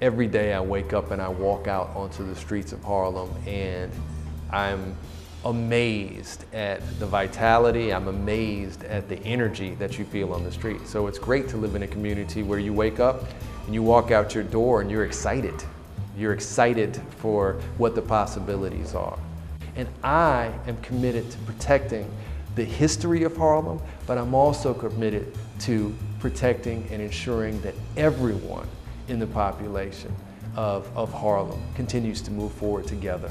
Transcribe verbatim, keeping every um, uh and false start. every day I wake up and I walk out onto the streets of Harlem and I'm amazed at the vitality, I'm amazed at the energy that you feel on the street. So it's great to live in a community where you wake up and you walk out your door and you're excited. You're excited for what the possibilities are. And I am committed to protecting the history of Harlem, but I'm also committed to protecting and ensuring that everyone in the population of, of Harlem continues to move forward together.